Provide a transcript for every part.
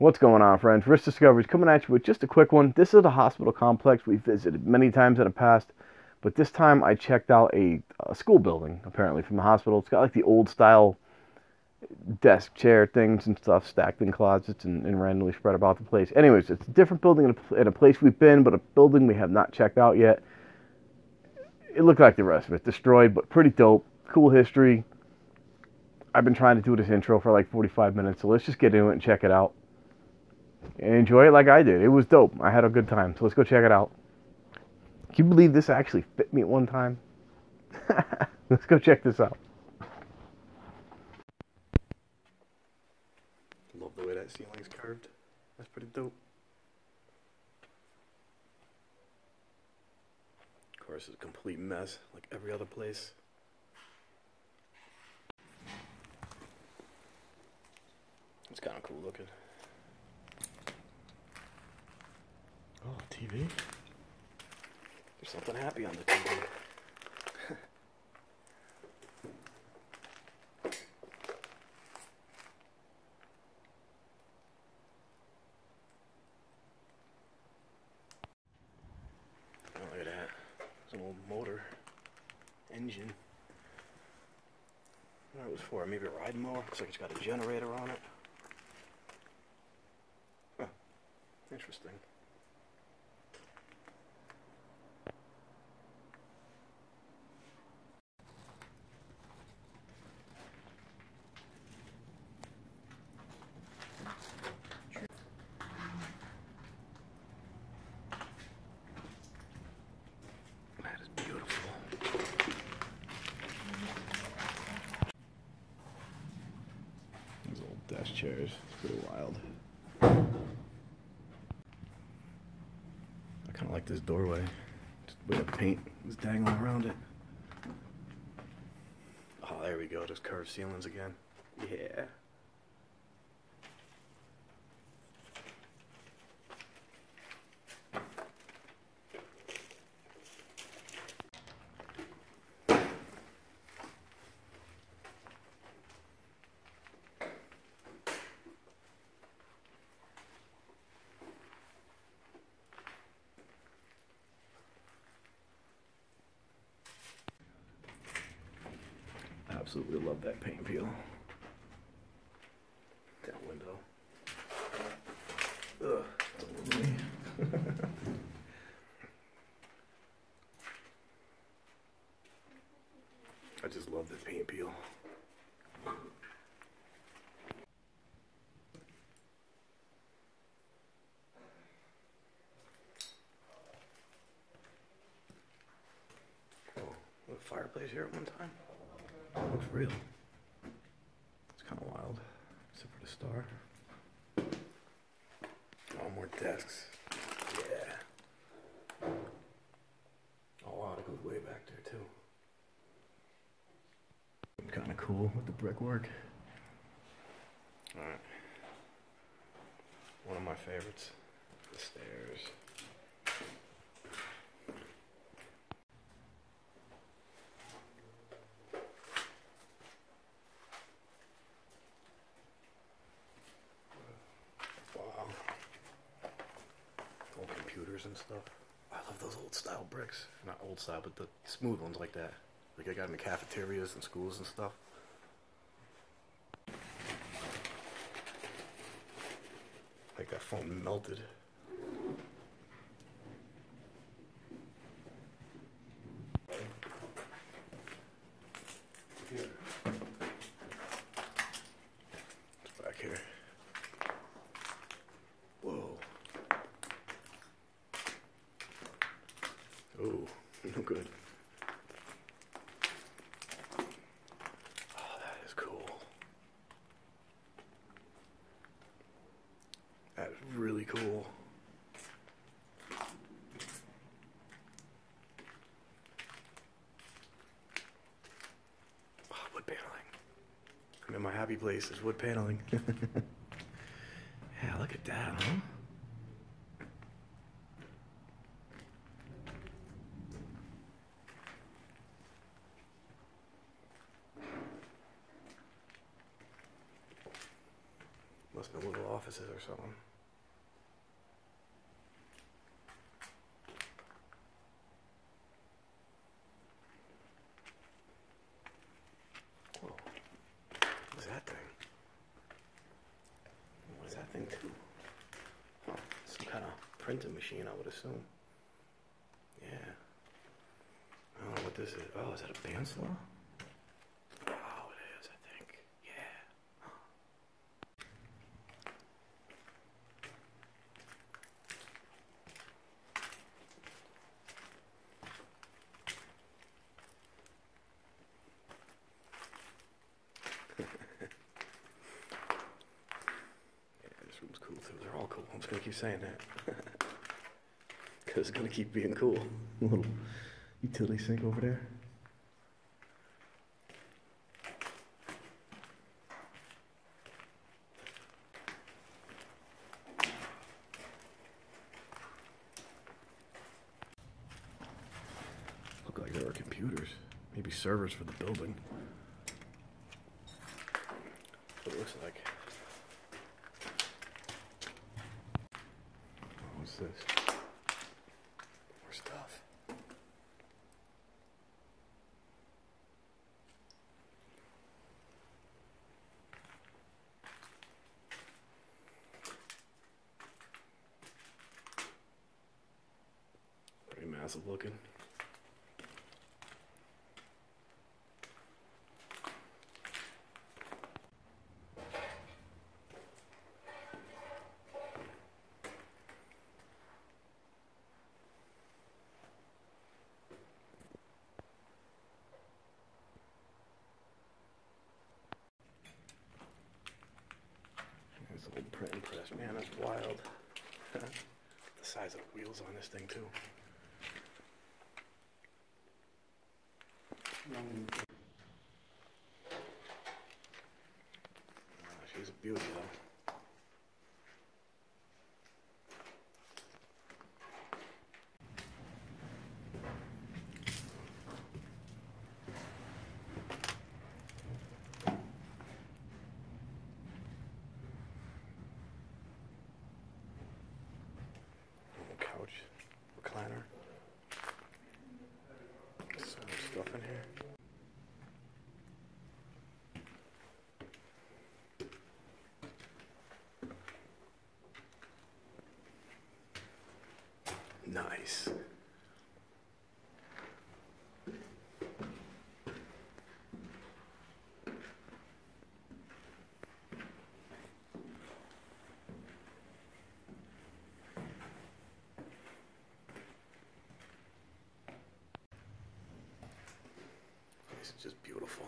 What's going on, friends? Rich Discoveries coming at you with just a quick one. This is a hospital complex we visited many times in the past, but this time I checked out a school building, apparently, from the hospital. It's got like the old-style desk chair things and stuff stacked in closets and randomly spread about the place. Anyways, it's a different building and a place we've been, but a building we have not checked out yet. It looked like the rest of it. Destroyed, but pretty dope. Cool history. I've been trying to do this intro for like 45 minutes, so let's just get into it and check it out. And enjoy it like I did. It was dope. I had a good time. So let's go check it out. Can you believe this actually fit me at one time? Let's go check this out. Love the way that ceiling's curved. That's pretty dope. Of course, it's a complete mess, like every other place. It's kind of cool looking. Oh, TV. There's something happy on the TV. Oh, look at that. It's an old motor engine. I don't know what it was for. Maybe a ride mower. Looks like it's got a generator on it. Huh. Interesting. Desk chairs. It's pretty wild. I kind of like this doorway. Just the way the paint is dangling around it. Oh, there we go. Those curved ceilings again. Yeah. Absolutely love that paint peel. That window. Ugh, that's ugly. I just love the paint peel. Oh, a fireplace here at one time. It looks real. It's kind of wild, except for the star. Oh, more desks. Yeah. Oh, wow, it goes way back there, too. Kind of cool with the brickwork. Alright. One of my favorites. The stairs. And stuff. I love those old style bricks. Not old style, but the smooth ones like that. Like I got in the cafeterias and schools and stuff. Like that foam melted. Here. It's back here. Oh, no good. Oh, that is cool. That is really cool. Oh, wood paneling. I'm in my happy place. It's wood paneling. Yeah, look at that, huh? Must the little offices or something. Whoa. What is that thing? What is that thing too? Huh. Some kind of printing machine, I would assume. Yeah. I don't know what this is. Oh, is that a bandsaw? I'm just going to keep saying that, because it's going to keep being cool. Little utility sink over there. Look like there are computers, maybe servers for the building. That's what it looks like. This. More stuff. Pretty massive looking. Old printing press, man, that's wild. The size of the wheels on this thing too. She's a beauty though. Recliner. There's so much stuff in here. Nice. It's just beautiful.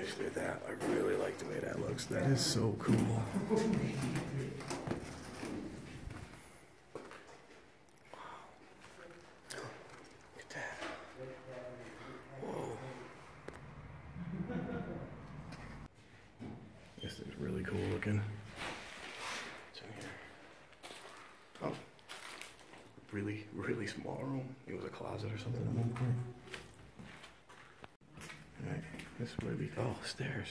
Actually, that I really like the way that looks. That is so cool. Wow. Look at that. Whoa. This thing's really cool looking. Really, really small room. It was a closet or something at one point. Alright, this would be, oh, stairs.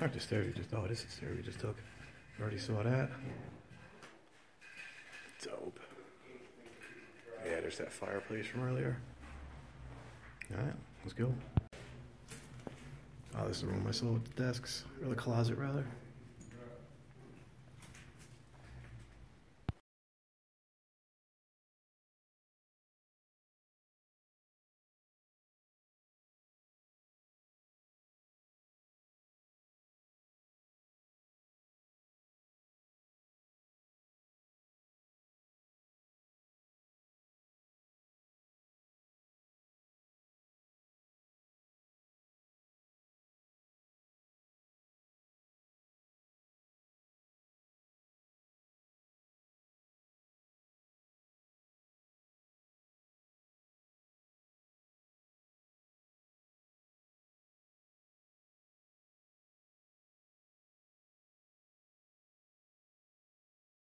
Aren't the stairs we just, oh, this is the stairs we just took. You already saw that. Dope. Yeah, there's that fireplace from earlier. Alright, let's go. Oh, this is the room I saw with the desks, or the closet rather.